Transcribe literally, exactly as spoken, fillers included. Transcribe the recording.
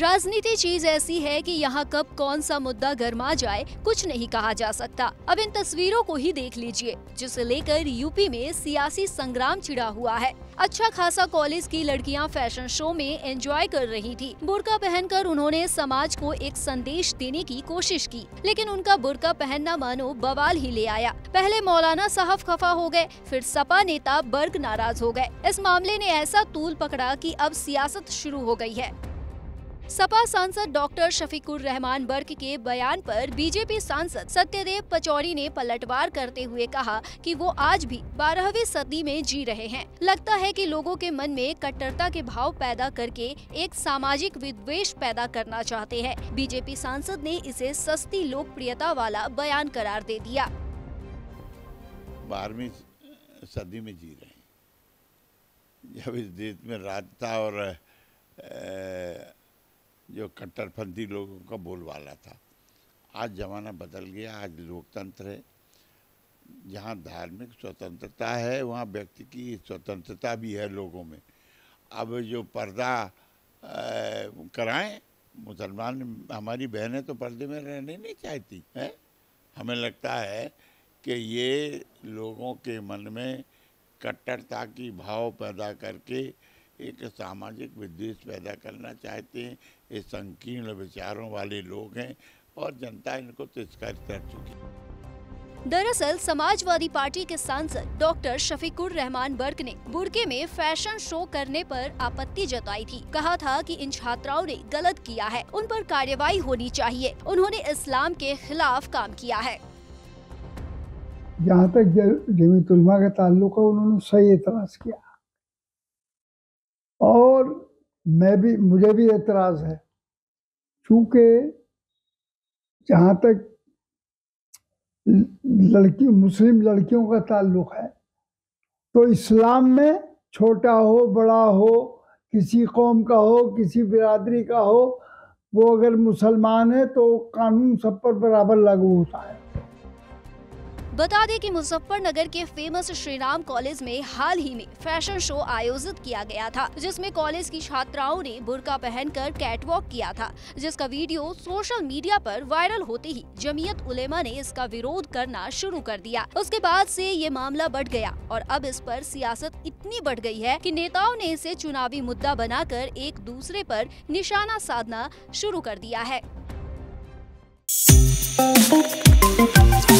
राजनीति चीज ऐसी है कि यहाँ कब कौन सा मुद्दा गरमा जाए कुछ नहीं कहा जा सकता। अब इन तस्वीरों को ही देख लीजिए जिसे लेकर यूपी में सियासी संग्राम छिड़ा हुआ है। अच्छा खासा कॉलेज की लड़कियां फैशन शो में एंजॉय कर रही थी। बुर्का पहनकर उन्होंने समाज को एक संदेश देने की कोशिश की, लेकिन उनका बुर्का पहनना मानो बवाल ही ले आया। पहले मौलाना साहब खफा हो गए, फिर सपा नेता बर्क नाराज हो गए। इस मामले ने ऐसा तूल पकड़ा कि अब सियासत शुरू हो गई है। सपा सांसद डॉक्टर शफीकुर रहमान बर्क के बयान पर बीजेपी सांसद सत्यदेव पचौरी ने पलटवार करते हुए कहा कि वो आज भी बारहवीं सदी में जी रहे हैं। लगता है कि लोगों के मन में कट्टरता के भाव पैदा करके एक सामाजिक विद्वेष पैदा करना चाहते हैं। बीजेपी सांसद ने इसे सस्ती लोकप्रियता वाला बयान करार दे दिया। बारहवीं सदी में जी रहे हैं, जब इस देश में राजता और ए... जो कट्टरपंथी लोगों का बोलबाला था, आज जमाना बदल गया। आज लोकतंत्र है, जहाँ धार्मिक स्वतंत्रता है वहाँ व्यक्ति की स्वतंत्रता भी है लोगों में। अब जो पर्दा कराएं, मुसलमान हमारी बहनें तो पर्दे में रहने नहीं चाहती हैं। हमें लगता है कि ये लोगों के मन में कट्टरता की भाव पैदा करके एक सामाजिक विद्वेष पैदा करना चाहते हैं। ये संकीर्ण विचारों वाले लोग हैं और जनता इनको तिरस्कार कर चुकी है। दरअसल समाजवादी पार्टी के सांसद डॉक्टर शफीकुर रहमान बर्क ने बुर्के में फैशन शो करने पर आपत्ति जताई थी। कहा था कि इन छात्राओं ने गलत किया है, उन पर कार्रवाई होनी चाहिए। उन्होंने इस्लाम के खिलाफ काम किया है। जहाँ तक जमीयत उलेमा का ताल्लुक है, उन्होंने सही एतराज किया और मैं भी मुझे भी एतराज़ है, क्योंकि जहाँ तक लड़की मुस्लिम लड़कियों का ताल्लुक़ है तो इस्लाम में छोटा हो बड़ा हो, किसी कौम का हो किसी बिरादरी का हो, वो अगर मुसलमान है तो कानून सब पर बराबर लागू होता है। बता दें कि मुजफ्फरनगर के फेमस श्रीराम कॉलेज में हाल ही में फैशन शो आयोजित किया गया था, जिसमें कॉलेज की छात्राओं ने बुर्का पहनकर कैटवॉक किया था, जिसका वीडियो सोशल मीडिया पर वायरल होते ही जमीयत उलेमा ने इसका विरोध करना शुरू कर दिया। उसके बाद से ये मामला बढ़ गया और अब इस पर सियासत इतनी बढ़ गई है कि नेताओं ने इसे चुनावी मुद्दा बनाकर एक दूसरे पर निशाना साधना शुरू कर दिया है।